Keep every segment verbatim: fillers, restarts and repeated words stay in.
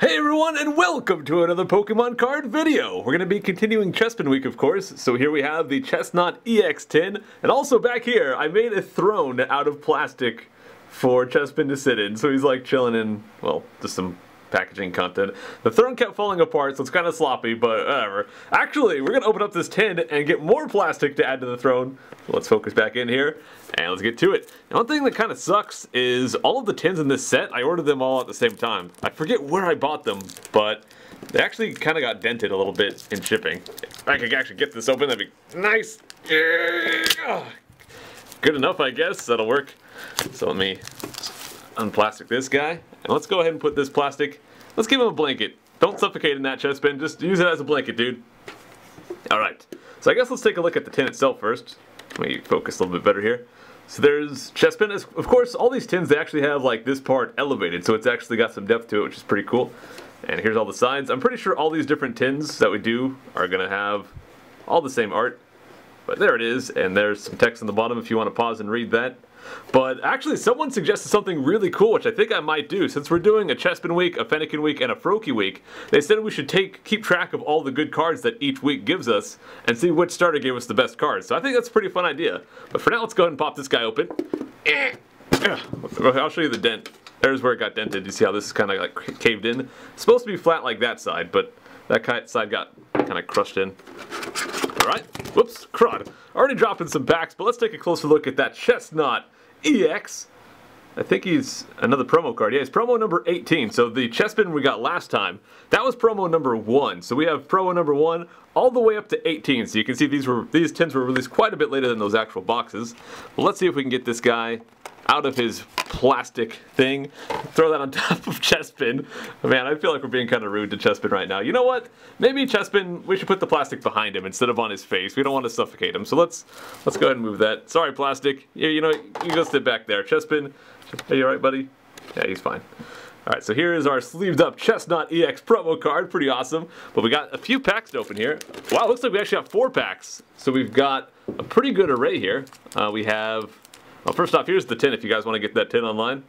Hey everyone, and welcome to another Pokemon card video! We're going to be continuing Chespin week, of course, so here we have the Chesnaught E X tin, and also back here, I made a throne out of plastic for Chespin to sit in, so he's like chilling in, well, just some packaging content. The throne kept falling apart, so it's kind of sloppy, but whatever. Actually, we're going to open up this tin and get more plastic to add to the throne, so let's focus back in here, and let's get to it. Now, one thing that kind of sucks is all of the tins in this set, I ordered them all at the same time. I forget where I bought them, but they actually kind of got dented a little bit in shipping. If I could actually get this open, that'd be nice. Good enough, I guess. That'll work. So let me unplastic this guy. And let's go ahead and put this plastic. Let's give him a blanket. Don't suffocate in that, Chespin. Just use it as a blanket, dude. All right. So I guess let's take a look at the tin itself first. Let me focus a little bit better here. So there's Chespin. Of course, all these tins, they actually have like this part elevated, so it's actually got some depth to it, which is pretty cool. And here's all the sides. I'm pretty sure all these different tins that we do are gonna have all the same art. But there it is, and there's some text on the bottom if you want to pause and read that. But actually, someone suggested something really cool, which I think I might do. Since we're doing a Chespin week, a Fennekin week, and a Froakie week, they said we should take keep track of all the good cards that each week gives us and see which starter gave us the best cards. So I think that's a pretty fun idea. But for now, let's go ahead and pop this guy open. I'll show you the dent. There's where it got dented. You see how this is kind of like caved in? It's supposed to be flat like that side, but that side got kind of crushed in. Alright, whoops, crud. Already dropping some packs, but let's take a closer look at that Chesnaught E X. I think he's another promo card. Yeah, he's promo number eighteen. So the Chespin we got last time, that was promo number one. So we have promo number one all the way up to eighteen. So you can see these were these tins were released quite a bit later than those actual boxes. But let's see if we can get this guy out of his plastic thing. Throw that on top of Chespin. Man, I feel like we're being kind of rude to Chespin right now. You know what? Maybe Chespin, we should put the plastic behind him instead of on his face. We don't want to suffocate him. So let's let's go ahead and move that. Sorry, plastic. You, you know, you go sit back there. Chespin, are you alright, buddy? Yeah, he's fine. Alright, so here is our sleeved up Chesnaught E X promo card. Pretty awesome. But we got a few packs to open here. Wow, it looks like we actually have four packs. So we've got a pretty good array here. Uh, we have... Well, first off, here's the tin if you guys want to get that tin online.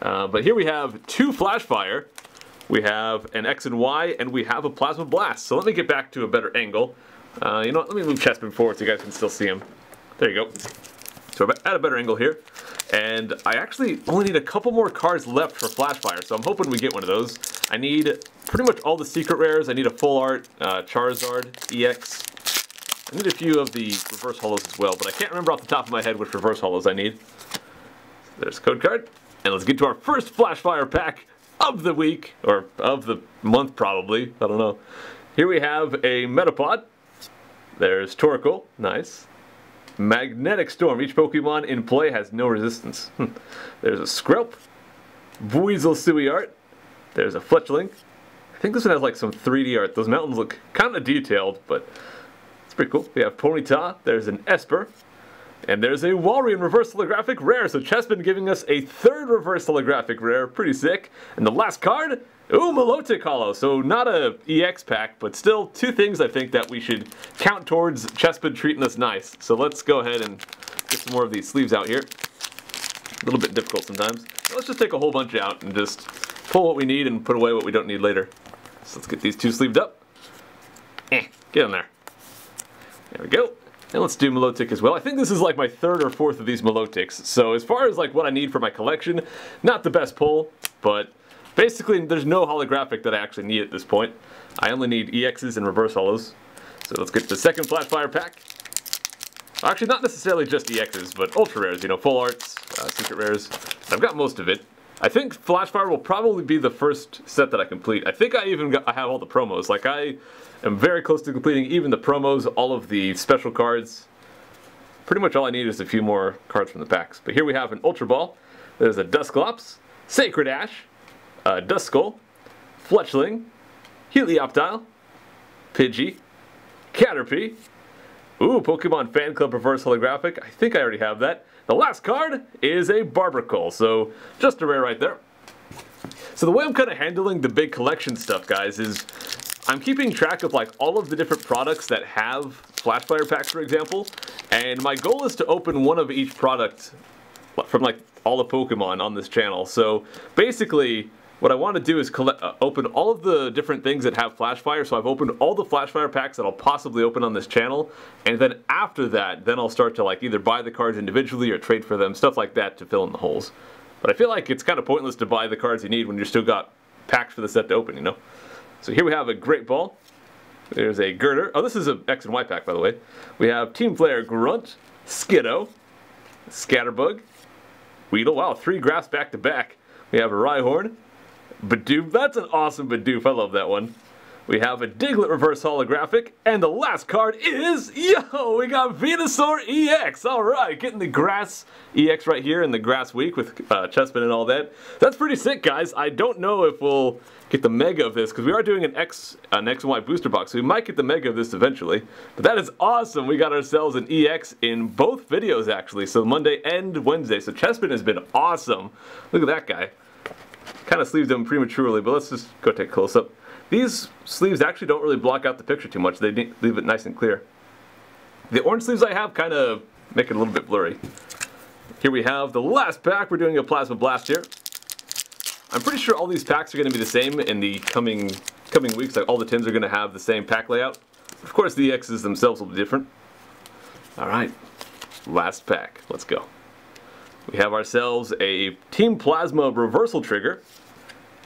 Uh, but here we have two Flashfire, we have an X and Y, and we have a Plasma Blast. So let me get back to a better angle. Uh, you know what, let me move Chespin forward so you guys can still see him. There you go. So we're at a better angle here. And I actually only need a couple more cards left for Flashfire, so I'm hoping we get one of those. I need pretty much all the secret rares. I need a full art, uh, Charizard, E X. I need a few of the reverse holos as well, but I can't remember off the top of my head which reverse holos I need. There's code card, and let's get to our first Flashfire pack of the week, or of the month probably, I don't know. Here we have a Metapod, there's Torkoal, nice. Magnetic Storm, each Pokemon in play has no resistance. There's a Skrelp, Buizel Sui art, there's a Fletchling. I think this one has like some three D art, those mountains look kind of detailed, but pretty cool. We have Ponyta, there's an Esper, and there's a Walrein reverse holographic rare. So Chespin giving us a third reverse holographic rare. Pretty sick. And the last card, ooh, Milotic holo. So not a E X pack, but still two things I think that we should count towards Chespin treating us nice. So let's go ahead and get some more of these sleeves out here. A little bit difficult sometimes. So let's just take a whole bunch out and just pull what we need and put away what we don't need later. So let's get these two sleeved up. Eh, get in there. There we go. And let's do Milotic as well. I think this is like my third or fourth of these Milotics. So as far as like what I need for my collection, not the best pull, but basically there's no holographic that I actually need at this point. I only need E Xs and reverse holos. So let's get the second Flashfire pack. Actually, not necessarily just E Xs, but ultra rares, you know, full arts, uh, secret rares. I've got most of it. I think Flashfire will probably be the first set that I complete. I think I even got, I have all the promos. Like, I am very close to completing even the promos, all of the special cards. Pretty much all I need is a few more cards from the packs. But here we have an Ultra Ball. There's a Dusclops, Sacred Ash, uh, Duskull, Fletchling, Helioptile, Pidgey, Caterpie. Ooh, Pokemon Fan Club reverse holographic. I think I already have that. The last card is a Barbaracle, so just a rare right there. So the way I'm kind of handling the big collection stuff, guys, is I'm keeping track of like all of the different products that have Flashfire packs, for example, and my goal is to open one of each product from like all the Pokemon on this channel. So basically, What I want to do is collect, uh, open all of the different things that have Flashfire, so I've opened all the Flashfire packs that I'll possibly open on this channel, and then after that, then I'll start to like either buy the cards individually or trade for them, stuff like that to fill in the holes. But I feel like it's kind of pointless to buy the cards you need when you've still got packs for the set to open, you know? So here we have a Great Ball. There's a Girder. Oh, this is an X and Y pack, by the way. We have Team Player Grunt, Skiddo, Scatterbug, Weedle. Wow, three graphs back to back. We have a Rhyhorn, Bidoof. That's an awesome Bidoof. I love that one. We have a Diglett Reverse Holographic. And the last card is, yo, we got Venusaur E X. All right, getting the Grass E X right here in the Grass Week with uh, Chespin and all that. That's pretty sick, guys. I don't know if we'll get the Mega of this, because we are doing an X, an X and Y booster box, so we might get the Mega of this eventually. But that is awesome. We got ourselves an E X in both videos, actually. So Monday and Wednesday. So Chespin has been awesome. Look at that guy. Kind of sleeved him prematurely, but let's just go take a close-up. These sleeves actually don't really block out the picture too much. They leave it nice and clear. The orange sleeves I have kind of make it a little bit blurry. Here we have the last pack. We're doing a Plasma Blast here. I'm pretty sure all these packs are going to be the same in the coming coming weeks. Like all the tins are going to have the same pack layout. Of course, the E Xs themselves will be different. All right, last pack. Let's go. We have ourselves a Team Plasma Reversal Trigger.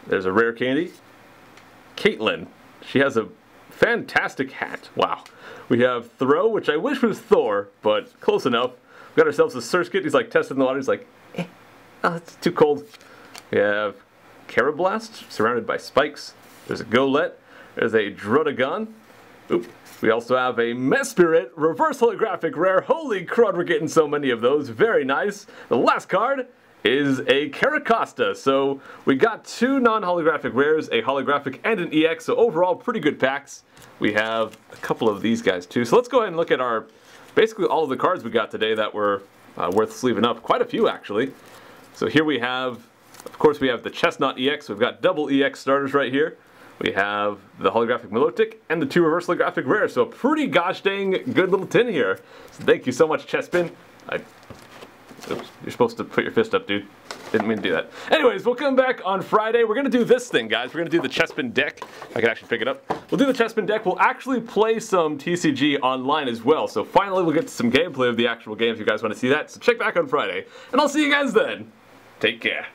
There's a rare candy. Caitlyn. She has a fantastic hat. Wow. We have Throw, which I wish was Thor, but close enough. We got ourselves a Surskit. He's like testing the water. He's like, eh, oh, it's too cold. We have Carablast, surrounded by spikes. There's a Golet. There's a Drudagon. Oop. We also have a Mesprit Reverse Holographic Rare. Holy crud, we're getting so many of those. Very nice. The last card is a Caracosta. So we got two non-holographic rares, a holographic and an E X, so overall pretty good packs. We have a couple of these guys too. So let's go ahead and look at our, basically all of the cards we got today that were uh, worth sleeving up. Quite a few actually. So here we have, of course we have the Chesnaught E X, we've got double E X starters right here. We have the holographic Milotic and the two reverse holographic rares, so a pretty gosh dang good little tin here. So thank you so much, Chespin. I Oops, you're supposed to put your fist up, dude. Didn't mean to do that. Anyways, we'll come back on Friday. We're going to do this thing, guys. We're going to do the Chespin deck. If I can actually pick it up. We'll do the Chespin deck. We'll actually play some T C G online as well. So finally, we'll get to some gameplay of the actual game if you guys want to see that. So check back on Friday. And I'll see you guys then. Take care.